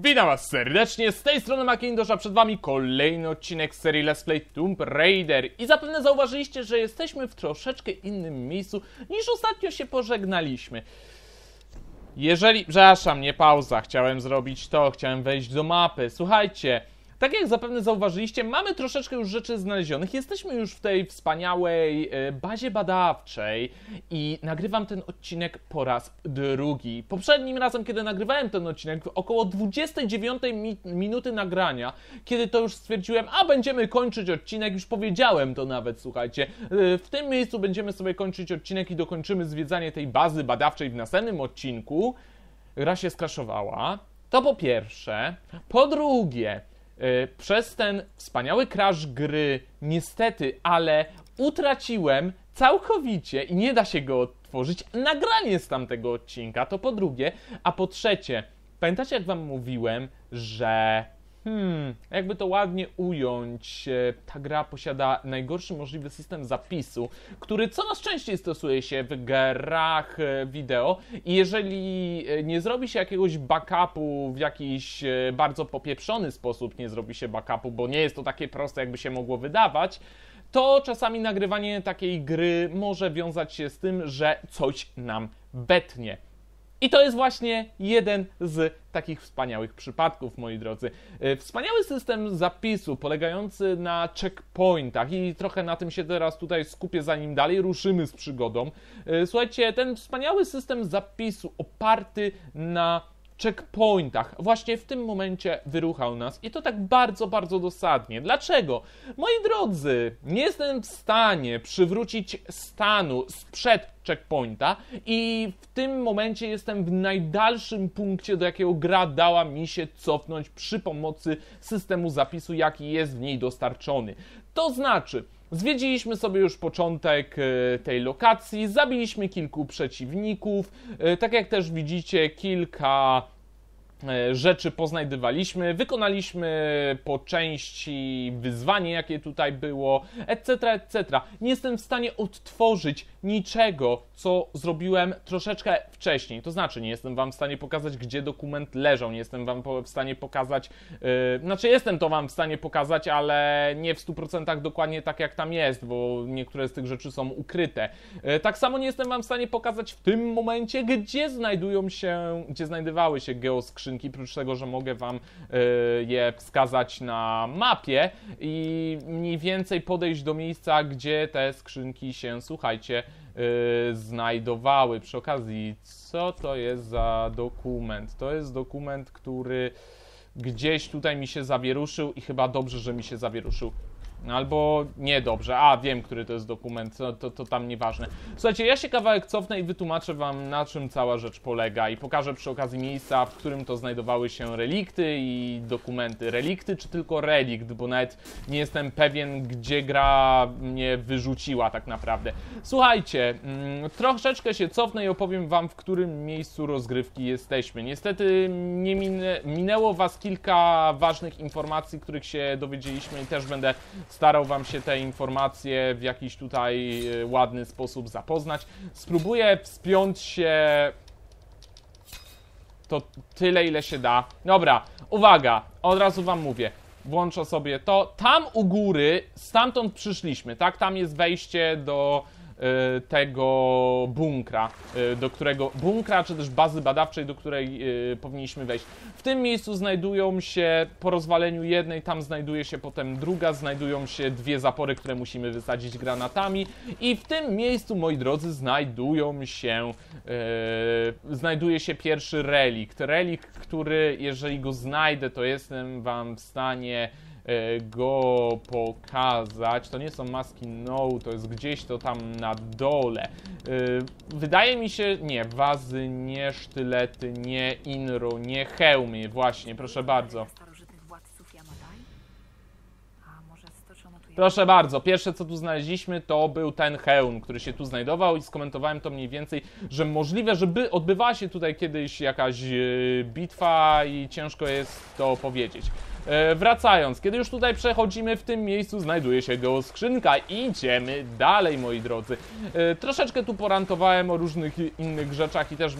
Witam Was serdecznie, z tej strony Makintosha, przed Wami kolejny odcinek serii Let's Play Tomb Raider. I zapewne zauważyliście, że jesteśmy w troszeczkę innym miejscu niż ostatnio się pożegnaliśmy. Jeżeli... przepraszam, nie pauza, chciałem zrobić to, chciałem wejść do mapy. Słuchajcie, tak jak zapewne zauważyliście, mamy troszeczkę już rzeczy znalezionych. Jesteśmy już w tej wspaniałej bazie badawczej i nagrywam ten odcinek po raz drugi. Poprzednim razem, kiedy nagrywałem ten odcinek, około 29 minuty nagrania, kiedy to już stwierdziłem, a będziemy kończyć odcinek, już powiedziałem to nawet, słuchajcie. W tym miejscu będziemy sobie kończyć odcinek i dokończymy zwiedzanie tej bazy badawczej w następnym odcinku. Gra się skraszowała. To po pierwsze. Po drugie... przez ten wspaniały crash gry, niestety, ale utraciłem całkowicie i nie da się go odtworzyć, nagranie z tamtego odcinka, to po drugie. A po trzecie, pamiętacie jak Wam mówiłem, że jakby to ładnie ująć, ta gra posiada najgorszy możliwy system zapisu, który coraz częściej stosuje się w grach wideo i jeżeli nie zrobi się jakiegoś backupu w jakiś bardzo popieprzony sposób, nie zrobi się backupu, bo nie jest to takie proste jakby się mogło wydawać, to czasami nagrywanie takiej gry może wiązać się z tym, że coś nam betnie. I to jest właśnie jeden z takich wspaniałych przypadków, moi drodzy. Wspaniały system zapisu polegający na checkpointach i trochę na tym się teraz tutaj skupię, zanim dalej ruszymy z przygodą. Słuchajcie, ten wspaniały system zapisu oparty na checkpointach właśnie w tym momencie wyruchał nas i to tak bardzo, bardzo dosadnie. Dlaczego? Moi drodzy, nie jestem w stanie przywrócić stanu sprzed checkpointa i w tym momencie jestem w najdalszym punkcie, do jakiego gra dała mi się cofnąć przy pomocy systemu zapisu, jaki jest w niej dostarczony. To znaczy... zwiedziliśmy sobie już początek tej lokacji, zabiliśmy kilku przeciwników, tak jak też widzicie kilka rzeczy poznajdywaliśmy, wykonaliśmy po części wyzwanie, jakie tutaj było, etc., etc. Nie jestem w stanie odtworzyć niczego, co zrobiłem troszeczkę wcześniej, to znaczy nie jestem Wam w stanie pokazać, gdzie dokument leżał, nie jestem Wam w stanie pokazać, znaczy jestem to Wam w stanie pokazać, ale nie w 100% dokładnie tak, jak tam jest, bo niektóre z tych rzeczy są ukryte. Tak samo nie jestem Wam w stanie pokazać w tym momencie, gdzie znajdowały się geoskrzynki, prócz tego, że mogę Wam je wskazać na mapie i mniej więcej podejść do miejsca, gdzie te skrzynki się, słuchajcie, znajdowały. Przy okazji, co to jest za dokument? To jest dokument, który gdzieś tutaj mi się zawieruszył i chyba dobrze, że mi się zawieruszył. Albo niedobrze, a wiem, który to jest dokument, to tam nieważne. Słuchajcie, ja się kawałek cofnę i wytłumaczę Wam, na czym cała rzecz polega i pokażę przy okazji miejsca, w którym to znajdowały się relikty i dokumenty. Relikty czy tylko relikt, bo nawet nie jestem pewien, gdzie gra mnie wyrzuciła tak naprawdę. Słuchajcie, troszeczkę się cofnę i opowiem Wam, w którym miejscu rozgrywki jesteśmy. Niestety nie minęło Was kilka ważnych informacji, których się dowiedzieliśmy i też będę... starał Wam się te informacje w jakiś tutaj ładny sposób zapoznać. Spróbuję wspiąć się to tyle, ile się da. Dobra, uwaga, od razu Wam mówię. Włączę sobie to. Tam u góry, stamtąd przyszliśmy, tak? Tam jest wejście do tego bunkra, do którego... bunkra, czy też bazy badawczej, do której powinniśmy wejść. W tym miejscu znajdują się, po rozwaleniu jednej, tam znajduje się potem druga, znajdują się dwie zapory, które musimy wysadzić granatami i w tym miejscu, moi drodzy, znajduje się pierwszy relikt. Relikt, który, jeżeli go znajdę, to jestem Wam w stanie... go pokazać. To nie są maski, no, to jest gdzieś to tam na dole. Wydaje mi się, nie, wazy, nie, sztylety, nie, inro, nie, hełmy, właśnie, proszę bardzo. Proszę bardzo, pierwsze co tu znaleźliśmy to był ten hełm, który się tu znajdował i skomentowałem to mniej więcej, że możliwe, żeby odbywała się tutaj kiedyś jakaś bitwa i ciężko jest to powiedzieć. Wracając, kiedy już tutaj przechodzimy, w tym miejscu znajduje się geoskrzynka. Idziemy dalej, moi drodzy. Troszeczkę tu porantowałem o różnych innych rzeczach i też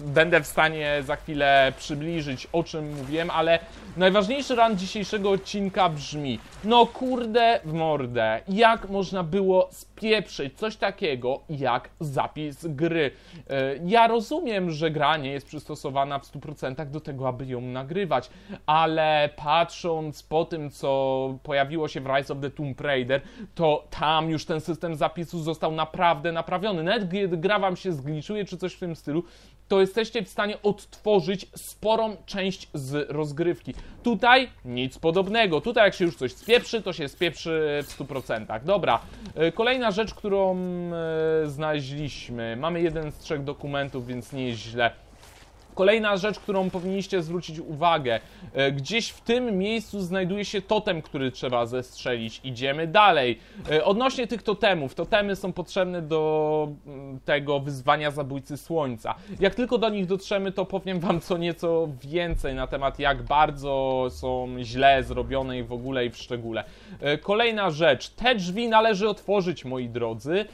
będę w stanie za chwilę przybliżyć, o czym mówiłem, ale najważniejszy rant dzisiejszego odcinka brzmi: no kurde w mordę, jak można było spieprzyć coś takiego jak zapis gry? Ja rozumiem, że gra nie jest przystosowana w 100% do tego, aby ją nagrywać, ale patrząc po tym, co pojawiło się w Rise of the Tomb Raider, to tam już ten system zapisu został naprawdę naprawiony. Nawet gdy gra wam się zgliczuje czy coś w tym stylu, to jesteście w stanie odtworzyć sporą część z rozgrywki. Tutaj nic podobnego. Tutaj jak się już coś spieprzy, to się spieprzy w 100%. Dobra, kolejna rzecz, którą znaleźliśmy. Mamy jeden z 3 dokumentów, więc nie jest źle. Kolejna rzecz, którą powinniście zwrócić uwagę. Gdzieś w tym miejscu znajduje się totem, który trzeba zestrzelić. Idziemy dalej. Odnośnie tych totemów. Totemy są potrzebne do tego wyzwania Zabójcy Słońca. Jak tylko do nich dotrzemy, to powiem wam co nieco więcej na temat, jak bardzo są źle zrobione i w ogóle i w szczególe. Kolejna rzecz. Te drzwi należy otworzyć, moi drodzy.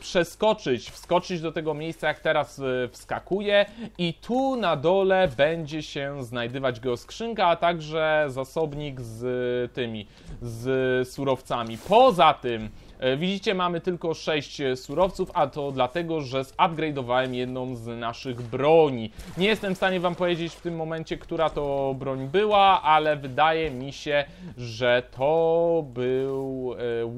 Przeskoczyć, wskoczyć do tego miejsca, jak teraz wskakuję. I tu na dole będzie się znajdywać geoskrzynka, a także zasobnik z tymi, z surowcami. Poza tym, widzicie, mamy tylko 6 surowców, a to dlatego, że zupgrade'owałem jedną z naszych broni. Nie jestem w stanie wam powiedzieć w tym momencie, która to broń była, ale wydaje mi się, że to był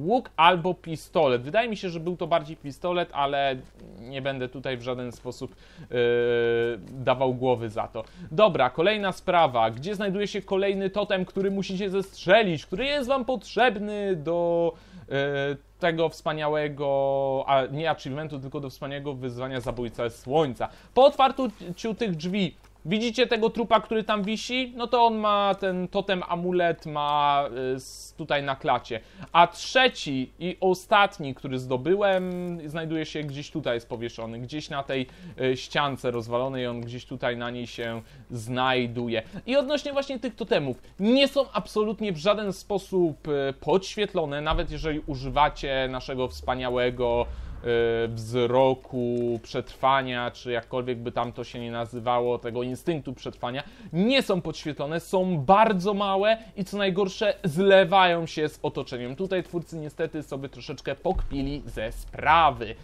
łuk albo pistolet. Wydaje mi się, że był to bardziej pistolet, ale nie będę tutaj w żaden sposób dawał głowy za to. Dobra, kolejna sprawa. Gdzie znajduje się kolejny totem, który musicie zestrzelić, który jest wam potrzebny do tego wspaniałego, a nie achievementu, tylko do wspaniałego wyzwania Zabójca Słońca. Po otwarciu tych drzwi, widzicie tego trupa, który tam wisi? No to on ma ten totem, amulet ma tutaj na klacie. A trzeci i ostatni, który zdobyłem, znajduje się gdzieś tutaj, jest powieszony. Gdzieś na tej ściance rozwalonej, on gdzieś tutaj na niej się znajduje. I odnośnie właśnie tych totemów, nie są absolutnie w żaden sposób podświetlone, nawet jeżeli używacie naszego wspaniałego wzroku, przetrwania, czy jakkolwiek by tam to się nie nazywało, tego instynktu przetrwania, nie są podświetlone, są bardzo małe i co najgorsze zlewają się z otoczeniem. Tutaj twórcy niestety sobie troszeczkę pokpili ze sprawy.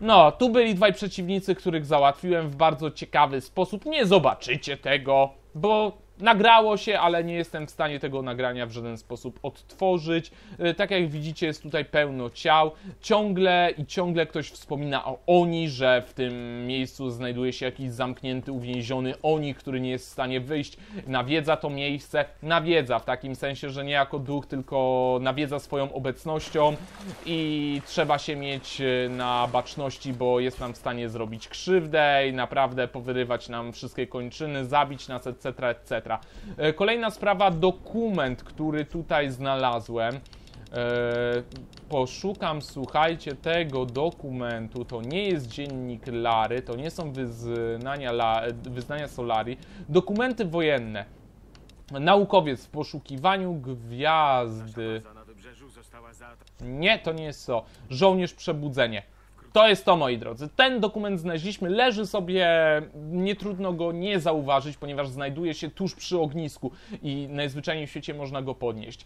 No, tu byli dwaj przeciwnicy, których załatwiłem w bardzo ciekawy sposób. Nie zobaczycie tego, bo nagrało się, ale nie jestem w stanie tego nagrania w żaden sposób odtworzyć. Tak jak widzicie, jest tutaj pełno ciał. Ciągle ktoś wspomina o Oni, że w tym miejscu znajduje się jakiś zamknięty, uwięziony Oni, który nie jest w stanie wyjść. Nawiedza to miejsce. Nawiedza w takim sensie, że nie jako duch, tylko nawiedza swoją obecnością i trzeba się mieć na baczności, bo jest nam w stanie zrobić krzywdę i naprawdę powyrywać nam wszystkie kończyny, zabić nas, etc., etc. Kolejna sprawa, dokument, który tutaj znalazłem. Poszukam, słuchajcie, tego dokumentu. To nie jest dziennik Lary, to nie są wyznania Solari. Dokumenty wojenne. Naukowiec w poszukiwaniu gwiazdy. Nie, to nie jest to. Żołnierz Przebudzenie. To jest to, moi drodzy. Ten dokument znaleźliśmy, leży sobie, nie trudno go nie zauważyć, ponieważ znajduje się tuż przy ognisku i najzwyczajniej w świecie można go podnieść.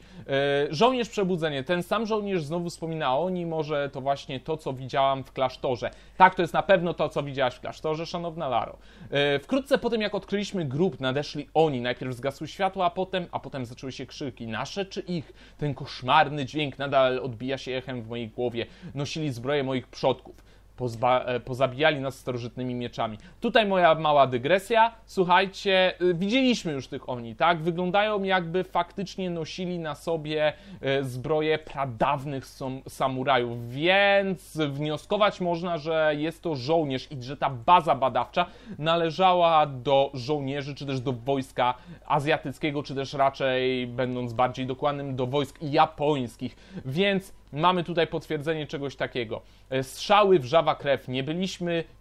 Żołnierz Przebudzenie, ten sam żołnierz znowu wspomina o Oni, może to właśnie to, co widziałam w klasztorze. Tak, to jest na pewno to, co widziałaś w klasztorze, szanowna Laro. Wkrótce po tym, jak odkryliśmy grób, nadeszli Oni. Najpierw zgasły światła, a potem zaczęły się krzyki. Nasze czy ich? Ten koszmarny dźwięk nadal odbija się echem w mojej głowie. Nosili zbroję moich przodków. Pozabijali nas starożytnymi mieczami. Tutaj moja mała dygresja. Słuchajcie, widzieliśmy już tych Oni, tak? Wyglądają, jakby faktycznie nosili na sobie zbroje pradawnych samurajów, więc wnioskować można, że jest to żołnierz i że ta baza badawcza należała do żołnierzy, czy też do wojska azjatyckiego, czy też raczej, będąc bardziej dokładnym, do wojsk japońskich. Więc mamy tutaj potwierdzenie czegoś takiego. Strzały, wrzawa krew,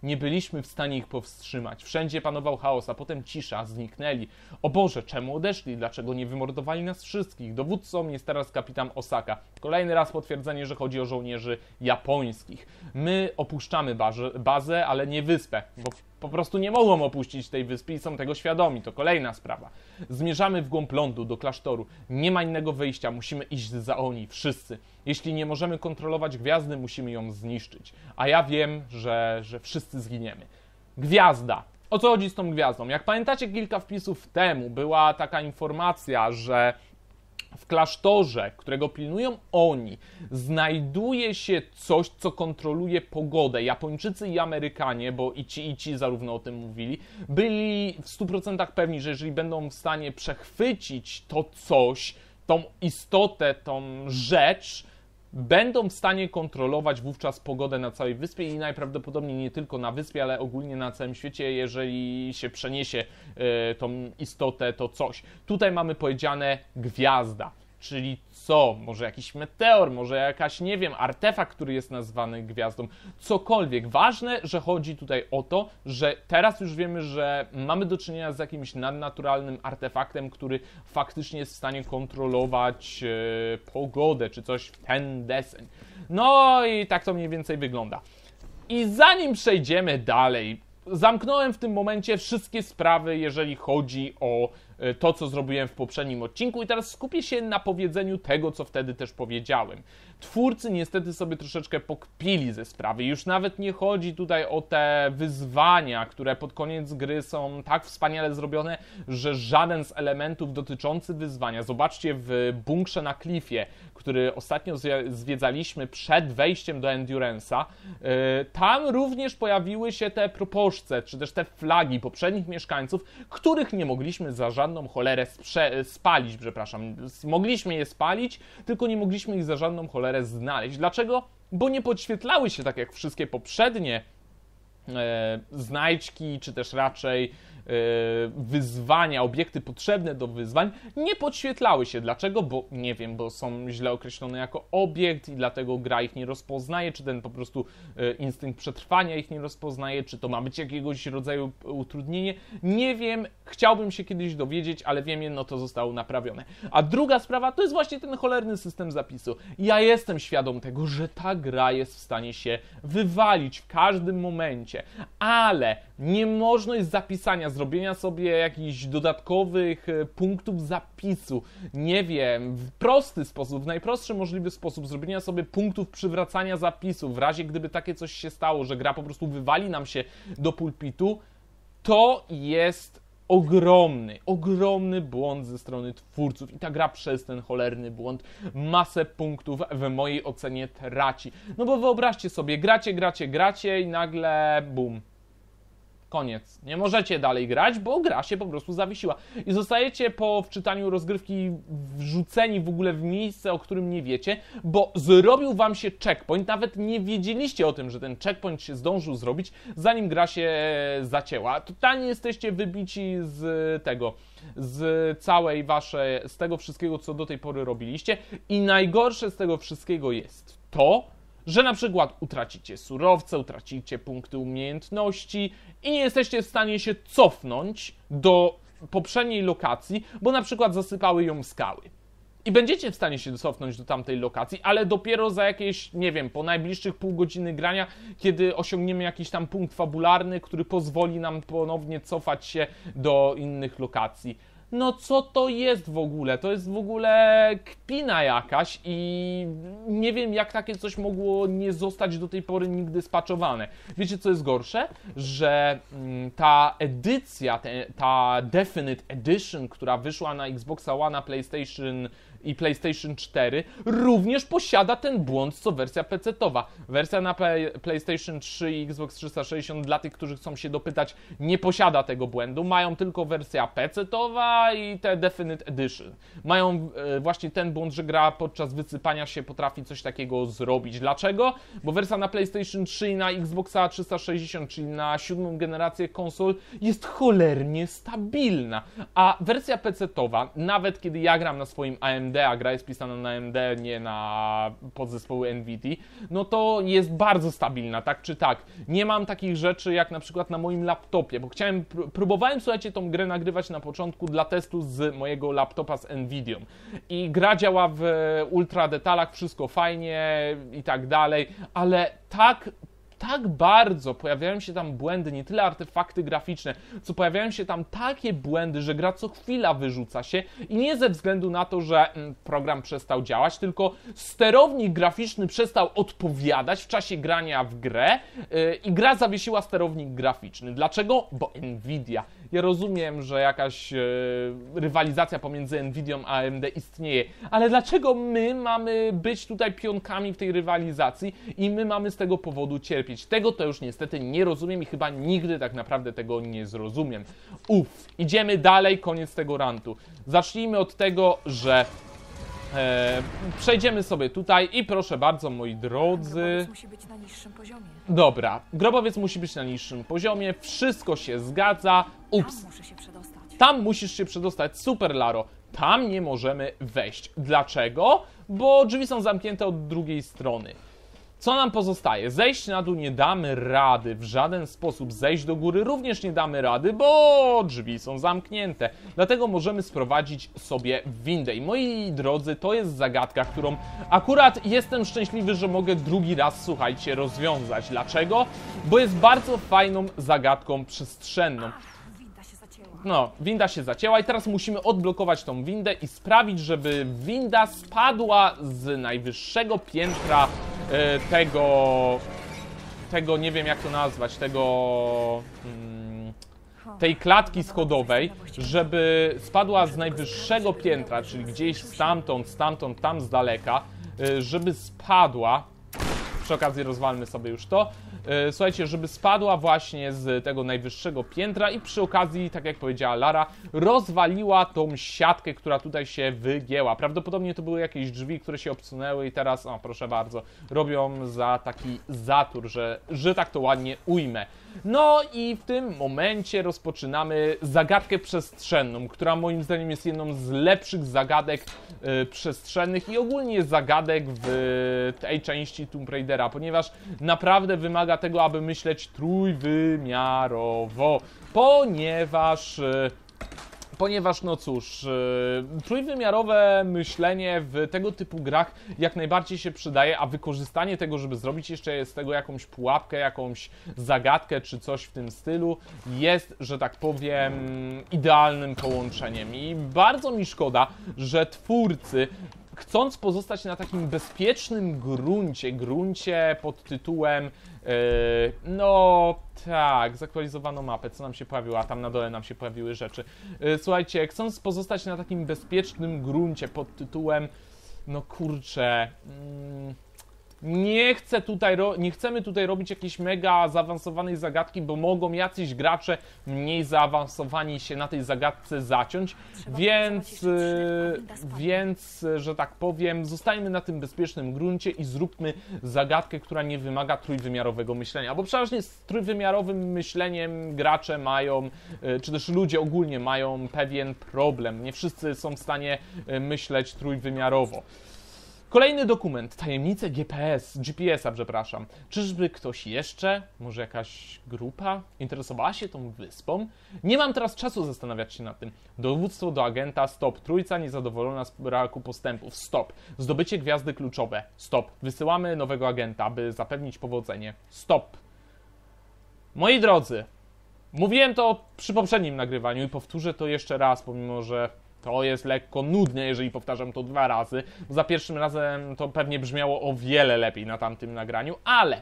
nie byliśmy w stanie ich powstrzymać. Wszędzie panował chaos, a potem cisza, zniknęli. O Boże, czemu odeszli? Dlaczego nie wymordowali nas wszystkich? Dowódcą jest teraz kapitan Osaka. Kolejny raz potwierdzenie, że chodzi o żołnierzy japońskich. My opuszczamy bazę, ale nie wyspę, bo po prostu nie mogą opuścić tej wyspy i są tego świadomi. To kolejna sprawa. Zmierzamy w głąb lądu, do klasztoru. Nie ma innego wyjścia, musimy iść za oni, wszyscy. Jeśli nie możemy kontrolować gwiazdy, musimy ją zniszczyć. A ja wiem, że wszyscy zginiemy. Gwiazda. O co chodzi z tą gwiazdą? Jak pamiętacie, kilka wpisów temu była taka informacja, że w klasztorze, którego pilnują oni, znajduje się coś, co kontroluje pogodę. Japończycy i Amerykanie, bo i ci zarówno o tym mówili, byli w 100% pewni, że jeżeli będą w stanie przechwycić to coś, tą istotę, tą rzecz, będą w stanie kontrolować wówczas pogodę na całej wyspie i najprawdopodobniej nie tylko na wyspie, ale ogólnie na całym świecie, jeżeli się przeniesie tą istotę, to coś. Tutaj mamy powiedziane gwiazda, czyli co? Może jakiś meteor, może jakaś, nie wiem, artefakt, który jest nazwany gwiazdą. Cokolwiek. Ważne, że chodzi tutaj o to, że teraz już wiemy, że mamy do czynienia z jakimś nadnaturalnym artefaktem, który faktycznie jest w stanie kontrolować pogodę, czy coś w ten deseń. No i tak to mniej więcej wygląda. I zanim przejdziemy dalej, zamknąłem w tym momencie wszystkie sprawy, jeżeli chodzi o to, co zrobiłem w poprzednim odcinku i teraz skupię się na powiedzeniu tego, co wtedy też powiedziałem. Twórcy niestety sobie troszeczkę pokpili ze sprawy. Już nawet nie chodzi tutaj o te wyzwania, które pod koniec gry są tak wspaniale zrobione, że żaden z elementów dotyczący wyzwania, zobaczcie w bunkrze na klifie, który ostatnio zwiedzaliśmy przed wejściem do Endurance'a, tam również pojawiły się te proposzce, czy też te flagi poprzednich mieszkańców, których nie mogliśmy za żadną cholerę spalić, przepraszam. Mogliśmy je spalić, tylko nie mogliśmy ich za żadną cholerę znaleźć. Dlaczego? Bo nie podświetlały się tak jak wszystkie poprzednie znajdźki, czy też raczej wyzwania, obiekty potrzebne do wyzwań, nie podświetlały się. Dlaczego? Bo nie wiem, bo są źle określone jako obiekt i dlatego gra ich nie rozpoznaje, czy ten po prostu instynkt przetrwania ich nie rozpoznaje, czy to ma być jakiegoś rodzaju utrudnienie. Nie wiem, chciałbym się kiedyś dowiedzieć, ale wiem jedno, to zostało naprawione. A druga sprawa to jest właśnie ten cholerny system zapisu. Ja jestem świadom tego, że ta gra jest w stanie się wywalić w każdym momencie, ale niemożność zapisania, zrobienia sobie jakichś dodatkowych punktów zapisu, nie wiem, w prosty sposób, w najprostszy możliwy sposób, zrobienia sobie punktów przywracania zapisu, w razie gdyby takie coś się stało, że gra po prostu wywali nam się do pulpitu, to jest ogromny błąd ze strony twórców i ta gra przez ten cholerny błąd masę punktów w mojej ocenie traci. No bo wyobraźcie sobie, gracie i nagle bum. Koniec. Nie możecie dalej grać, bo gra się po prostu zawiesiła. I zostajecie po wczytaniu rozgrywki wrzuceni w ogóle w miejsce, o którym nie wiecie, bo zrobił wam się checkpoint. Nawet nie wiedzieliście o tym, że ten checkpoint się zdążył zrobić, zanim gra się zacięła. Totalnie jesteście wybici z tego, z całej waszej, z tego wszystkiego, co do tej pory robiliście. I najgorsze z tego wszystkiego jest to, że na przykład utracicie surowce, utracicie punkty umiejętności i nie jesteście w stanie się cofnąć do poprzedniej lokacji, bo na przykład zasypały ją skały. I będziecie w stanie się cofnąć do tamtej lokacji, ale dopiero za jakieś, nie wiem, po najbliższych pół godziny grania, kiedy osiągniemy jakiś tam punkt fabularny, który pozwoli nam ponownie cofać się do innych lokacji. No co to jest w ogóle? To jest w ogóle kpina jakaś i nie wiem, jak takie coś mogło nie zostać do tej pory nigdy spatchowane. Wiecie, co jest gorsze? Że ta edycja, ta Definite Edition, która wyszła na Xboxa One, na PlayStation i PlayStation 4, również posiada ten błąd, co wersja PC-towa. Wersja na PlayStation 3 i Xbox 360, dla tych, którzy chcą się dopytać, nie posiada tego błędu. Mają tylko wersja PC-towa, Gold i te Definite Edition. Mają właśnie ten błąd, że gra podczas wysypania się potrafi coś takiego zrobić. Dlaczego? Bo wersja na PlayStation 3 i na Xboxa 360, czyli na 7. generację konsol, jest cholernie stabilna. A wersja PC-towa, nawet kiedy ja gram na swoim AMD, a gra jest pisana na AMD, nie na podzespoły Nvidia, no to jest bardzo stabilna, tak czy tak. Nie mam takich rzeczy jak na przykład na moim laptopie, bo próbowałem, słuchajcie, tą grę nagrywać na początku dla testu z mojego laptopa z Nvidią. I gra działa w ultra detalach, wszystko fajnie i tak dalej, ale tak bardzo pojawiają się tam błędy, nie tyle artefakty graficzne, co pojawiają się tam takie błędy, że gra co chwila wyrzuca się i nie ze względu na to, że program przestał działać, tylko sterownik graficzny przestał odpowiadać w czasie grania w grę i gra zawiesiła sterownik graficzny. Dlaczego? Bo Nvidia. Ja rozumiem, że jakaś rywalizacja pomiędzy Nvidią a AMD istnieje, ale dlaczego my mamy być tutaj pionkami w tej rywalizacji i my mamy z tego powodu cierpieć? Tego to już niestety nie rozumiem i chyba nigdy tak naprawdę tego nie zrozumiem. Idziemy dalej, koniec tego rantu. Zacznijmy od tego, że przejdziemy sobie tutaj i proszę bardzo, moi drodzy... Grobowiec musi być na niższym poziomie. Dobra, grobowiec musi być na niższym poziomie, wszystko się zgadza. Ups. Tam muszę się przedostać. Tam musisz się przedostać, super Laro. Tam nie możemy wejść. Dlaczego? Bo drzwi są zamknięte od drugiej strony. Co nam pozostaje? Zejść na dół nie damy rady, w żaden sposób. Zejść do góry również nie damy rady, bo drzwi są zamknięte. Dlatego możemy sprowadzić sobie windę. I moi drodzy, to jest zagadka, którą akurat jestem szczęśliwy, że mogę drugi raz, słuchajcie, rozwiązać. Dlaczego? Bo jest bardzo fajną zagadką przestrzenną. No, winda się zacięła i teraz musimy odblokować tą windę i sprawić, żeby winda spadła z najwyższego piętra tego nie wiem jak to nazwać, tej klatki schodowej, żeby spadła z najwyższego piętra, czyli gdzieś stamtąd, tam z daleka, żeby spadła, przy okazji rozwalmy sobie już to, słuchajcie, żeby spadła właśnie z tego najwyższego piętra i przy okazji, tak jak powiedziała Lara, rozwaliła tą siatkę, która tutaj się wygięła. Prawdopodobnie to były jakieś drzwi, które się obsunęły i teraz, o proszę bardzo, robią za taki zatur, że tak to ładnie ujmę. No i w tym momencie rozpoczynamy zagadkę przestrzenną, która moim zdaniem jest jedną z lepszych zagadek przestrzennych i ogólnie zagadek w tej części Tomb Raidera, ponieważ naprawdę wymaga tego, aby myśleć trójwymiarowo, ponieważ no cóż, trójwymiarowe myślenie w tego typu grach jak najbardziej się przydaje, a wykorzystanie tego, żeby zrobić jeszcze z tego jakąś pułapkę, jakąś zagadkę czy coś w tym stylu jest, że tak powiem, idealnym połączeniem. I bardzo mi szkoda, że twórcy, chcąc pozostać na takim bezpiecznym gruncie pod tytułem no tak, zaktualizowano mapę, co nam się pojawiło, a tam na dole nam się pojawiły rzeczy. Słuchajcie, chcąc pozostać na takim bezpiecznym gruncie pod tytułem no kurczę... Nie chcemy tutaj robić jakiejś mega zaawansowanej zagadki, bo mogą jacyś gracze mniej zaawansowani się na tej zagadce zaciąć, więc, że tak powiem, zostańmy na tym bezpiecznym gruncie i zróbmy zagadkę, która nie wymaga trójwymiarowego myślenia, bo przeważnie z trójwymiarowym myśleniem gracze mają, czy też ludzie ogólnie mają pewien problem, nie wszyscy są w stanie myśleć trójwymiarowo. Kolejny dokument. Tajemnice GPS-a, przepraszam. Czyżby ktoś jeszcze, może jakaś grupa, interesowała się tą wyspą? Nie mam teraz czasu zastanawiać się nad tym. Dowództwo do agenta. Stop. Trójca niezadowolona z braku postępów. Stop. Zdobycie gwiazdy kluczowe. Stop. Wysyłamy nowego agenta, by zapewnić powodzenie. Stop. Moi drodzy, mówiłem to przy poprzednim nagrywaniu i powtórzę to jeszcze raz, pomimo że... To jest lekko nudne, jeżeli powtarzam to 2 razy. Za pierwszym razem to pewnie brzmiało o wiele lepiej na tamtym nagraniu, ale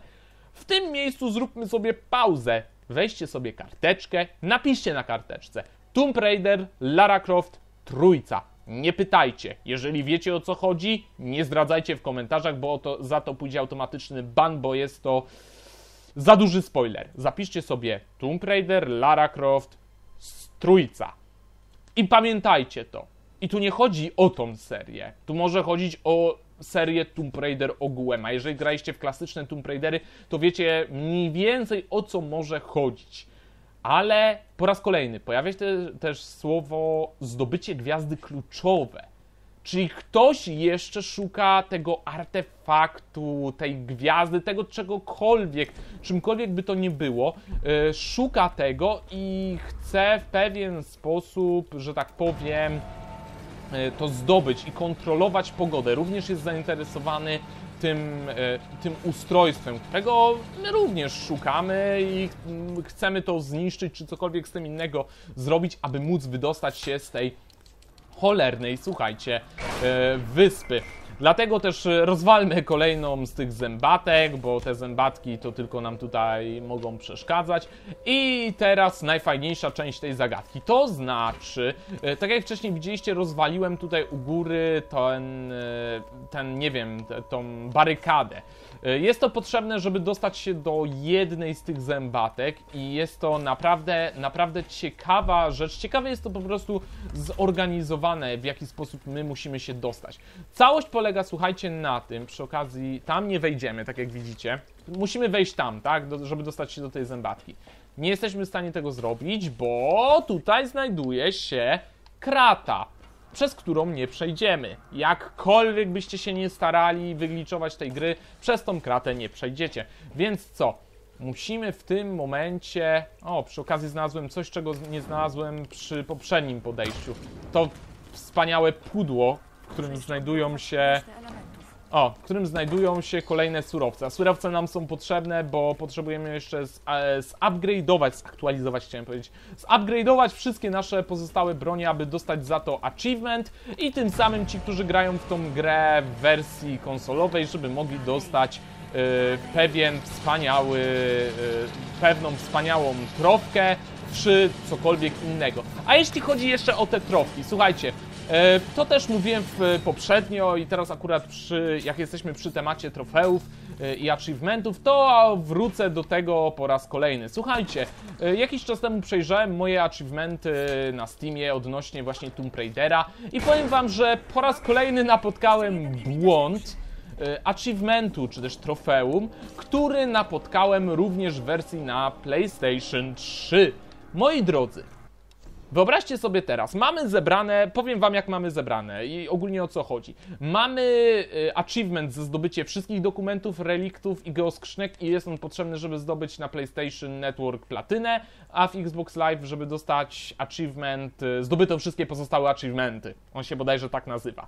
w tym miejscu zróbmy sobie pauzę. Weźcie sobie karteczkę, napiszcie na karteczce Tomb Raider, Lara Croft, Trójca. Nie pytajcie. Jeżeli wiecie o co chodzi, nie zdradzajcie w komentarzach, bo za to pójdzie automatyczny ban, bo jest to za duży spoiler. Zapiszcie sobie Tomb Raider, Lara Croft, Trójca. I pamiętajcie to. I tu nie chodzi o tą serię. Tu może chodzić o serię Tomb Raider ogółem. A jeżeli graliście w klasyczne Tomb Raidery, to wiecie mniej więcej o co może chodzić. Ale po raz kolejny pojawia się też słowo zdobycie gwiazdy kluczowe. Czyli ktoś jeszcze szuka tego artefaktu, tej gwiazdy, tego czegokolwiek, czymkolwiek by to nie było, szuka tego i chce w pewien sposób, że tak powiem, to zdobyć i kontrolować pogodę. Również jest zainteresowany tym ustrojstwem, którego my również szukamy i chcemy to zniszczyć, czy cokolwiek z tym innego zrobić, aby móc wydostać się z tej cholernej, słuchajcie, wyspy. Dlatego też rozwalmy kolejną z tych zębatek, bo te zębatki to tylko nam tutaj mogą przeszkadzać. I teraz najfajniejsza część tej zagadki. To znaczy, tak jak wcześniej widzieliście, rozwaliłem tutaj u góry tą barykadę. Jest to potrzebne, żeby dostać się do jednej z tych zębatek i jest to naprawdę, naprawdę ciekawa rzecz. Ciekawe jest to po prostu zorganizowane, w jaki sposób my musimy się dostać. Całość polega, słuchajcie, na tym, przy okazji tam nie wejdziemy, tak jak widzicie. Musimy wejść tam, tak, żeby dostać się do tej zębatki. Nie jesteśmy w stanie tego zrobić, bo tutaj znajduje się krata, przez którą nie przejdziemy. Jakkolwiek byście się nie starali wygliczować tej gry, przez tą kratę nie przejdziecie. Więc co? Musimy w tym momencie... O, przy okazji znalazłem coś, czego nie znalazłem przy poprzednim podejściu. To wspaniałe pudło, w którym znajdują się... O, w którym znajdują się kolejne surowce. A surowce nam są potrzebne, bo potrzebujemy jeszcze zupgrade'ować wszystkie nasze pozostałe bronie, aby dostać za to achievement i tym samym ci, którzy grają w tą grę w wersji konsolowej, żeby mogli dostać pewną wspaniałą trofkę czy cokolwiek innego. A jeśli chodzi jeszcze o te trofki, słuchajcie, to też mówiłem poprzednio i teraz akurat jak jesteśmy przy temacie trofeów i achievementów, to wrócę do tego po raz kolejny. Słuchajcie, jakiś czas temu przejrzałem moje achievementy na Steamie odnośnie właśnie Tomb Raidera i powiem wam, że po raz kolejny napotkałem błąd achievementu, czy też trofeum, który napotkałem również w wersji na PlayStation 3. Moi drodzy, wyobraźcie sobie teraz, mamy zebrane, powiem wam jak mamy zebrane i ogólnie o co chodzi. Mamy achievement za zdobycie wszystkich dokumentów, reliktów i geoskrzynek i jest on potrzebny, żeby zdobyć na PlayStation Network platynę, a w Xbox Live, żeby dostać achievement, zdobyto wszystkie pozostałe achievementy. On się bodajże tak nazywa.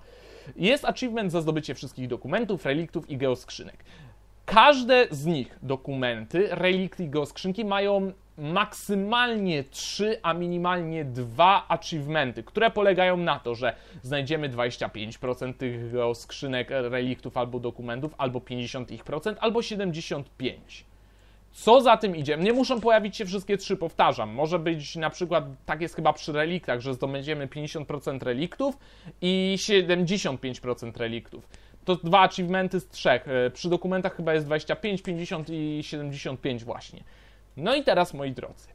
Jest achievement za zdobycie wszystkich dokumentów, reliktów i geoskrzynek. Każde z nich, dokumenty, relikty i geoskrzynki, mają maksymalnie 3, a minimalnie 2 achievementy, które polegają na to, że znajdziemy 25% tych geoskrzynek, reliktów albo dokumentów, albo 50 ich procent, albo 75%. Co za tym idzie? Nie muszą pojawić się wszystkie 3, powtarzam. Może być na przykład, tak jest chyba przy reliktach, że zdobędziemy 50% reliktów i 75% reliktów. To 2 achievementy z 3. Przy dokumentach chyba jest 25, 50 i 75 właśnie. No i teraz, moi drodzy,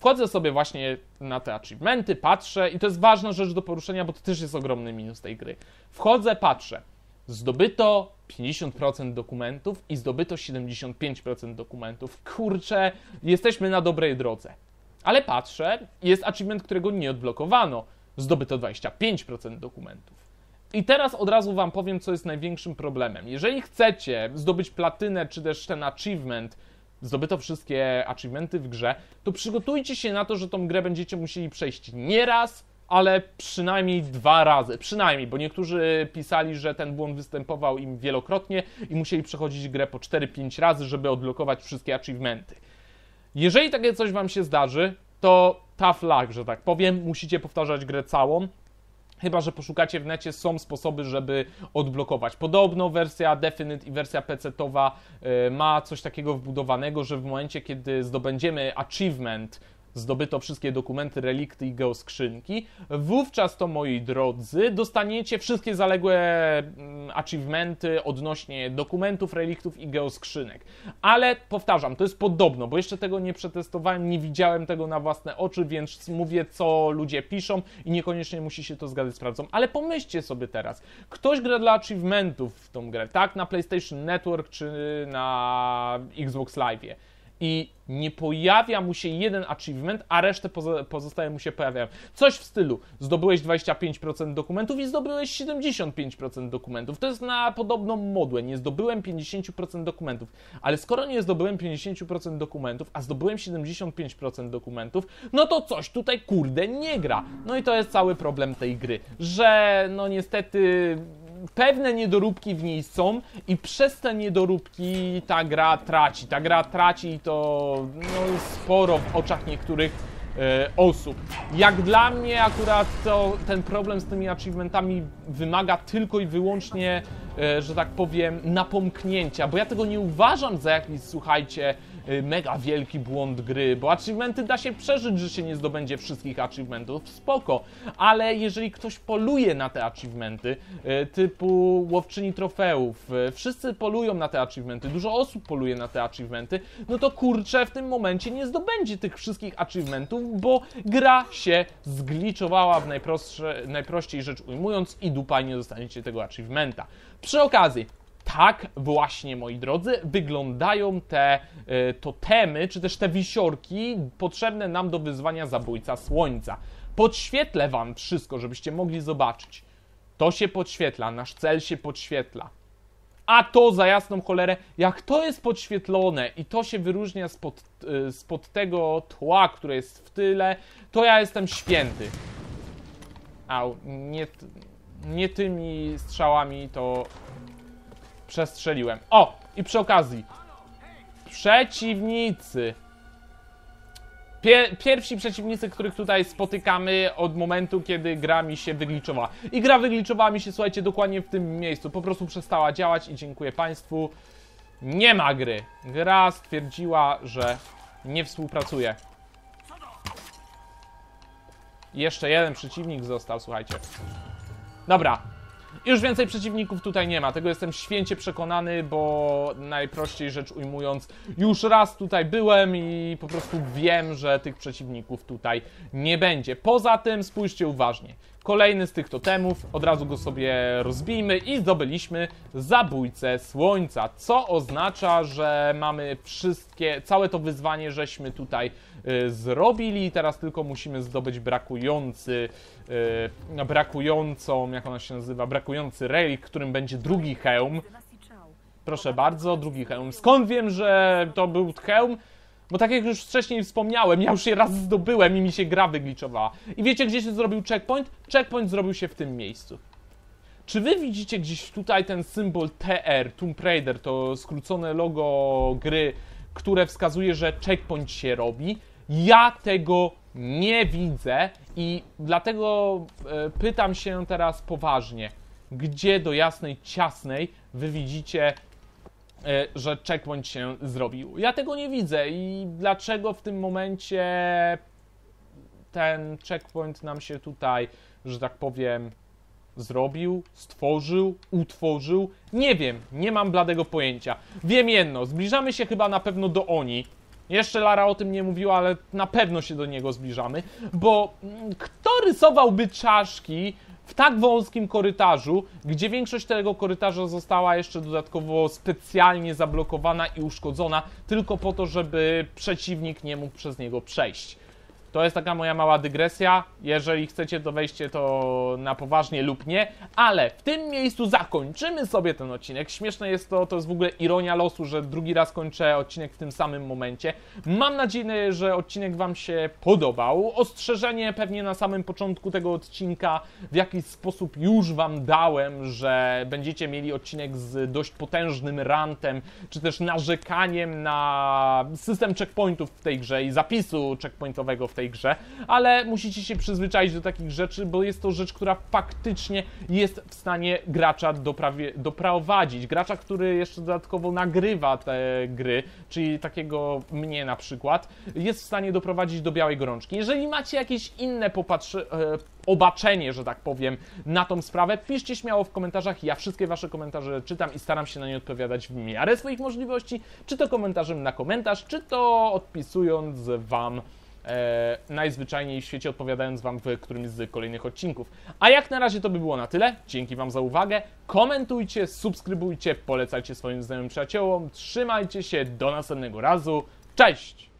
wchodzę sobie właśnie na te achievementy, patrzę i to jest ważna rzecz do poruszenia, bo to też jest ogromny minus tej gry. Wchodzę, patrzę, zdobyto 50% dokumentów i zdobyto 75% dokumentów. Kurczę, jesteśmy na dobrej drodze. Ale patrzę, jest achievement, którego nie odblokowano. Zdobyto 25% dokumentów. I teraz od razu wam powiem, co jest największym problemem. Jeżeli chcecie zdobyć platynę, czy też ten achievement, zdobyto wszystkie achievementy w grze, to przygotujcie się na to, że tą grę będziecie musieli przejść nie raz, ale przynajmniej 2 razy. Przynajmniej, bo niektórzy pisali, że ten błąd występował im wielokrotnie i musieli przechodzić grę po 4-5 razy, żeby odblokować wszystkie achievementy. Jeżeli takie coś wam się zdarzy, to tough luck, że tak powiem, musicie powtarzać grę całą. Chyba że poszukacie w necie, są sposoby, żeby odblokować. Podobno wersja Definite i wersja PC-towa ma coś takiego wbudowanego, że w momencie, kiedy zdobędziemy achievement zdobyto wszystkie dokumenty, relikty i geoskrzynki, wówczas to, moi drodzy, dostaniecie wszystkie zaległe achievementy odnośnie dokumentów, reliktów i geoskrzynek. Ale powtarzam, to jest podobno, bo jeszcze tego nie przetestowałem, nie widziałem tego na własne oczy, więc mówię, co ludzie piszą i niekoniecznie musi się to zgadzać z prawdą. Ale pomyślcie sobie teraz, ktoś gra dla achievementów w tą grę, tak? Na PlayStation Network czy na Xbox Live'ie. I nie pojawia mu się jeden achievement, a resztę pozostałe mu się pojawiają. Coś w stylu, zdobyłeś 25% dokumentów i zdobyłeś 75% dokumentów. To jest na podobną modłę, nie zdobyłem 50% dokumentów. Ale skoro nie zdobyłem 50% dokumentów, a zdobyłem 75% dokumentów, no to coś tutaj, kurde, nie gra. No i to jest cały problem tej gry, że no niestety pewne niedoróbki w niej są i przez te niedoróbki ta gra traci i to no, sporo w oczach niektórych osób. Jak dla mnie akurat to ten problem z tymi achievementami wymaga tylko i wyłącznie, że tak powiem, napomknięcia, bo ja tego nie uważam za jakiś, słuchajcie, mega wielki błąd gry, bo achievementy da się przeżyć, że się nie zdobędzie wszystkich achievementów, spoko, ale jeżeli ktoś poluje na te achievementy, typu łowczyni trofeów, wszyscy polują na te achievementy, dużo osób poluje na te achievementy, no to kurczę, w tym momencie nie zdobędzie tych wszystkich achievementów, bo gra się zgliczowała w najprościej rzecz ujmując i dupa, nie dostaniecie tego achievementa. Przy okazji, tak właśnie, moi drodzy, wyglądają te totemy, czy też te wisiorki potrzebne nam do wyzwania Zabójca Słońca. Podświetlę wam wszystko, żebyście mogli zobaczyć. To się podświetla, nasz cel się podświetla. A to za jasną cholerę, jak to jest podświetlone i to się wyróżnia spod tego tła, które jest w tyle, to ja jestem święty. Au, nie tymi strzałami to przestrzeliłem. O! I przy okazji przeciwnicy. Pierwsi przeciwnicy, których tutaj spotykamy od momentu, kiedy gra mi się wygliczowała. I gra wygliczowała mi się, słuchajcie, dokładnie w tym miejscu. Po prostu przestała działać i dziękuję Państwu. Nie ma gry. Gra stwierdziła, że nie współpracuje. Jeszcze jeden przeciwnik został, słuchajcie. Dobra, już więcej przeciwników tutaj nie ma, tego jestem święcie przekonany, bo najprościej rzecz ujmując, już raz tutaj byłem i po prostu wiem, że tych przeciwników tutaj nie będzie. Poza tym spójrzcie uważnie, kolejny z tych totemów, od razu go sobie rozbijmy i zdobyliśmy Zabójcę Słońca, co oznacza, że mamy wszystkie, całe to wyzwanie żeśmy tutaj zrobili i teraz tylko musimy zdobyć brakujący relikt, którym będzie drugi hełm. Proszę bardzo, drugi hełm. Skąd wiem, że to był hełm? Bo tak jak już wcześniej wspomniałem, ja już je raz zdobyłem i mi się gra wygliczowała. I wiecie, gdzie się zrobił checkpoint? Checkpoint zrobił się w tym miejscu. Czy wy widzicie gdzieś tutaj ten symbol TR, Tomb Raider, to skrócone logo gry, które wskazuje, że checkpoint się robi? Ja tego nie widzę i dlatego pytam się teraz poważnie, gdzie do jasnej ciasnej wy widzicie, że checkpoint się zrobił? Ja tego nie widzę i dlaczego w tym momencie ten checkpoint nam się tutaj, że tak powiem, zrobił, stworzył, utworzył? Nie wiem, nie mam bladego pojęcia. Wiem jedno, zbliżamy się chyba na pewno do Oni. Jeszcze Lara o tym nie mówiła, ale na pewno się do niego zbliżamy, bo kto rysowałby czaszki w tak wąskim korytarzu, gdzie większość tego korytarza została jeszcze dodatkowo specjalnie zablokowana i uszkodzona, tylko po to, żeby przeciwnik nie mógł przez niego przejść. To jest taka moja mała dygresja, jeżeli chcecie to wejście to na poważnie lub nie, ale w tym miejscu zakończymy sobie ten odcinek. Śmieszne jest to jest w ogóle ironia losu, że drugi raz kończę odcinek w tym samym momencie. Mam nadzieję, że odcinek wam się podobał. Ostrzeżenie pewnie na samym początku tego odcinka w jakiś sposób już wam dałem, że będziecie mieli odcinek z dość potężnym rantem, czy też narzekaniem na system checkpointów w tej grze i zapisu checkpointowego w tej grze. tej grze, ale musicie się przyzwyczaić do takich rzeczy, bo jest to rzecz, która faktycznie jest w stanie gracza doprowadzić. Gracza, który jeszcze dodatkowo nagrywa te gry, czyli takiego mnie na przykład, jest w stanie doprowadzić do białej gorączki. Jeżeli macie jakieś inne obaczenie, że tak powiem, na tą sprawę, piszcie śmiało w komentarzach, ja wszystkie wasze komentarze czytam i staram się na nie odpowiadać w miarę swoich możliwości, czy to komentarzem na komentarz, czy to odpisując wam najzwyczajniej w świecie, odpowiadając wam w którymś z kolejnych odcinków. A jak na razie to by było na tyle, dzięki wam za uwagę, komentujcie, subskrybujcie, polecajcie swoim znajomym przyjaciołom, trzymajcie się, do następnego razu, cześć!